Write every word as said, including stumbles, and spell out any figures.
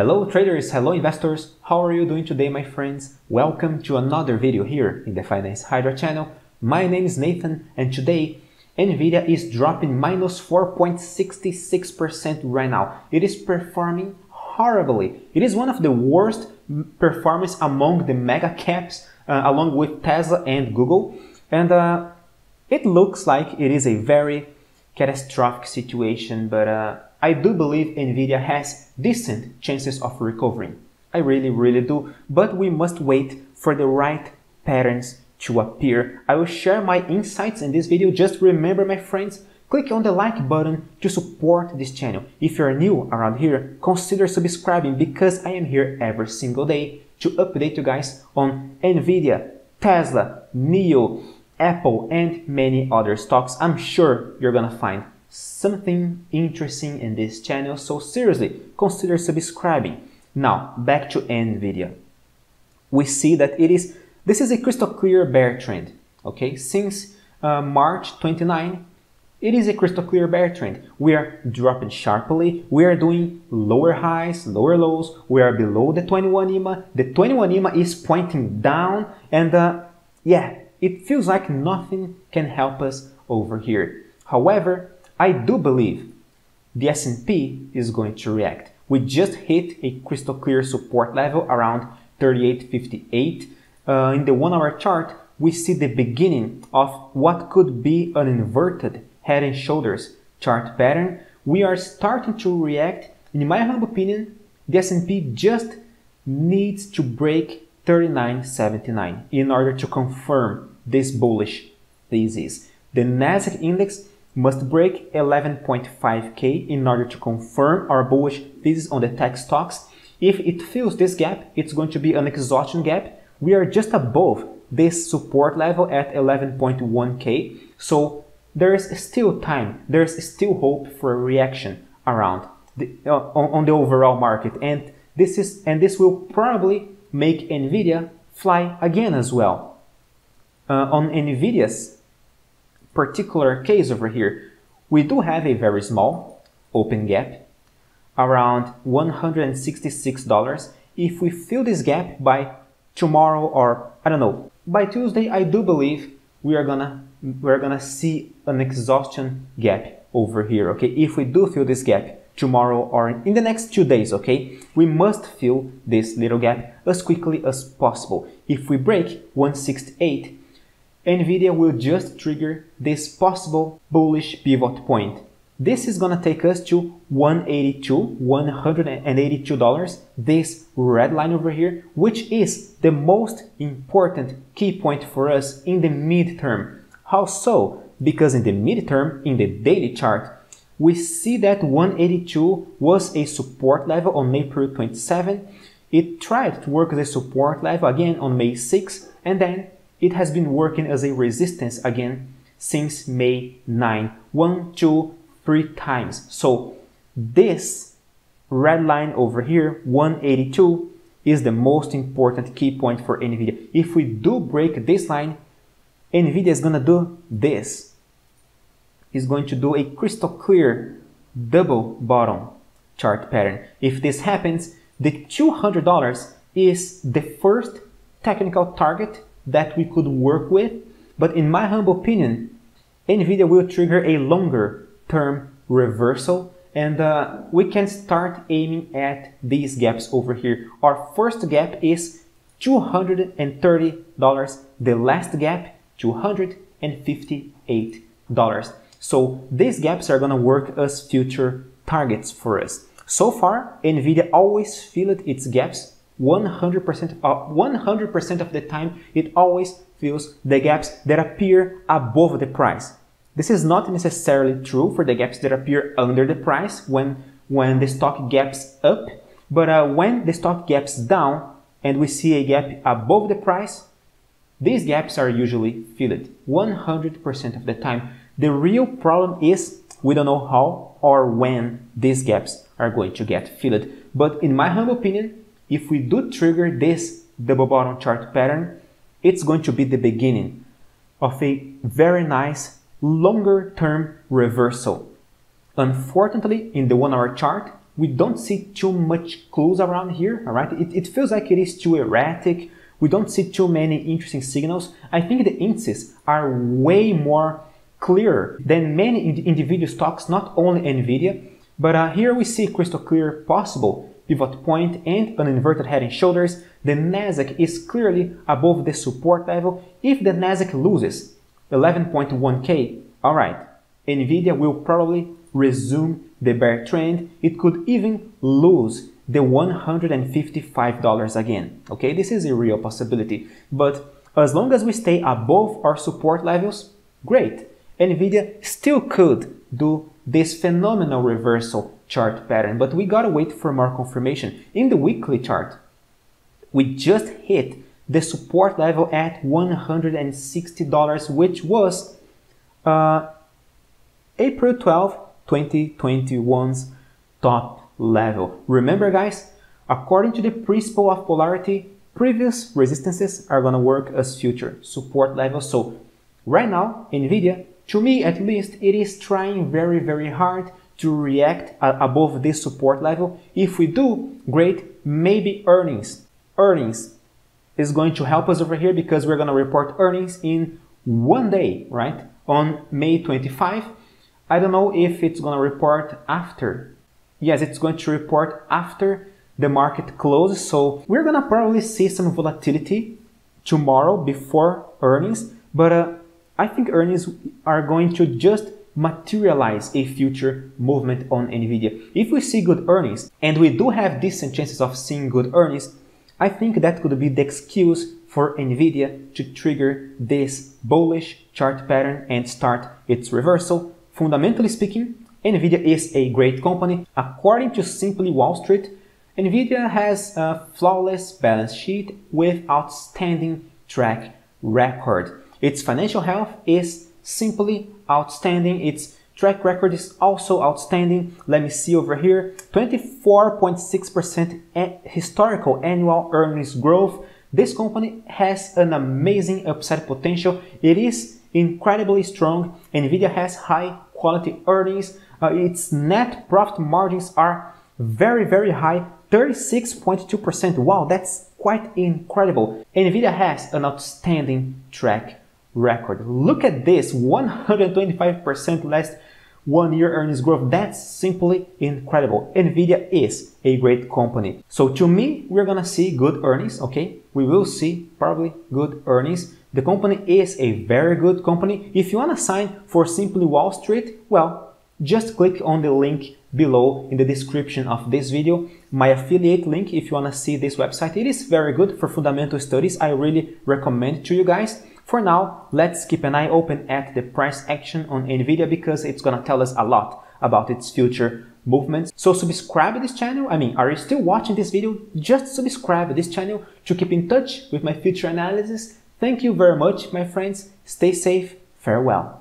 Hello traders, hello investors, how are you doing today my friends? Welcome to another video here in the Finance Hydra channel. My name is Nathan and today Nvidia is dropping minus four point six six percent right now. It is performing horribly. It is one of the worst performance among the mega caps uh, along with Tesla and Google, and uh, it looks like it is a very catastrophic situation, but uh, I do believe Nvidia has decent chances of recovering. I really, really do, but we must wait for the right patterns to appear. I will share my insights in this video. Just remember, my friends, click on the like button to support this channel. If you're new around here, consider subscribing because I am here every single day to update you guys on Nvidia, Tesla, N I O, Apple and many other stocks. I'm sure you're gonna find something interesting in this channel, so seriously, consider subscribing. Now, back to Nvidia. We see that it is, this is a crystal clear bear trend, okay? Since uh, March twenty-ninth, it is a crystal clear bear trend. We are dropping sharply, we are doing lower highs, lower lows, we are below the twenty-one E M A, the twenty-one E M A is pointing down, and uh, yeah, it feels like nothing can help us over here. However, I do believe the S and P is going to react. We just hit a crystal clear support level around thirty-eight fifty-eight. Uh, in the one hour chart, we see the beginning of what could be an inverted head and shoulders chart pattern. We are starting to react. In my humble opinion, the S and P just needs to break thirty-nine seventy-nine in order to confirm this bullish thesis. The Nasdaq index must break eleven point five K in order to confirm our bullish thesis on the tech stocks. If it fills this gap, it's going to be an exhaustion gap. We are just above this support level at eleven point one K, so there is still time, there is still hope for a reaction around the, uh, on, on the overall market, and this is and this will probably make Nvidia fly again as well. Uh, on Nvidia's particular case over here, we do have a very small open gap, around one hundred sixty-six dollars. If we fill this gap by tomorrow or, I don't know, by Tuesday, I do believe we are gonna, we're gonna see an exhaustion gap over here, okay? If we do fill this gap tomorrow or in the next two days, okay? We must fill this little gap as quickly as possible. If we break one sixty-eight, Nvidia will just trigger this possible bullish pivot point. This is gonna take us to one hundred eighty-two dollars, this red line over here, which is the most important key point for us in the midterm. How so? Because in the midterm, in the daily chart, we see that one eighty-two was a support level on April twenty-seventh. It tried to work as a support level again on May sixth, and then it has been working as a resistance again since May ninth, one, two, three times. So this red line over here, one eighty-two, is the most important key point for Nvidia. If we do break this line, Nvidia is gonna do this. Is going to do a crystal clear double bottom chart pattern. If this happens, the two hundred dollars is the first technical target that we could work with, but in my humble opinion, Nvidia will trigger a longer term reversal, and uh, we can start aiming at these gaps over here. Our first gap is two hundred thirty dollars, the last gap two hundred fifty-eight dollars. So these gaps are gonna work as future targets for us. So far, Nvidia always filled its gaps one hundred percent of the time. It always fills the gaps that appear above the price. This is not necessarily true for the gaps that appear under the price when, when the stock gaps up, but uh, when the stock gaps down and we see a gap above the price, these gaps are usually filled one hundred percent of the time. The real problem is we don't know how or when these gaps are going to get filled. But in my humble opinion, if we do trigger this double bottom chart pattern, it's going to be the beginning of a very nice longer term reversal. Unfortunately, in the one hour chart, we don't see too much clues around here, all right? It, it feels like it is too erratic. We don't see too many interesting signals. I think the indices are way more clear than many individual stocks, not only Nvidia, but uh, here we see crystal clear possible pivot point and an inverted head and shoulders. The Nasdaq is clearly above the support level. If the Nasdaq loses eleven point one K, all right, Nvidia will probably resume the bear trend. It could even lose the one hundred fifty-five dollars again, okay? This is a real possibility, but as long as we stay above our support levels, great. Nvidia still could do this phenomenal reversal chart pattern, but we gotta wait for more confirmation. In the weekly chart, we just hit the support level at one hundred sixty dollars, which was uh, April twelfth, twenty twenty-one's top level. Remember guys, according to the principle of polarity, previous resistances are gonna work as future support levels. So right now, Nvidia, to me at least, it is trying very, very hard to react above this support level. If we do, great, maybe earnings. Earnings is going to help us over here because we're gonna report earnings in one day, right? On May twenty-fifth. I don't know if it's gonna report after. Yes, it's going to report after the market closes. So we're gonna probably see some volatility tomorrow before earnings, but uh, I think earnings are going to just materialize a future movement on Nvidia. If we see good earnings, and we do have decent chances of seeing good earnings, I think that could be the excuse for Nvidia to trigger this bullish chart pattern and start its reversal. Fundamentally speaking, Nvidia is a great company. According to Simply Wall Street, Nvidia has a flawless balance sheet with outstanding track record. Its financial health is simply outstanding. Its track record is also outstanding. Let me see over here, twenty-four point six percent historical annual earnings growth. This company has an amazing upside potential. It is incredibly strong. Nvidia has high quality earnings. Uh, its net profit margins are very, very high, thirty-six point two percent. Wow, that's quite incredible. Nvidia has an outstanding track record. Look at this, one hundred twenty-five percent last one year earnings growth. That's simply incredible. Nvidia is a great company. So to me, we're gonna see good earnings, okay? We will see probably good earnings. The company is a very good company. If you want to sign for Simply Wall Street, well, just click on the link below in the description of this video, my affiliate link, if you want to see this website. It is very good for fundamental studies. I really recommend to you guys. For now, let's keep an eye open at the price action on Nvidia because it's going to tell us a lot about its future movements. So subscribe to this channel. I mean, are you still watching this video? Just subscribe to this channel to keep in touch with my future analysis. Thank you very much, my friends. Stay safe. Farewell.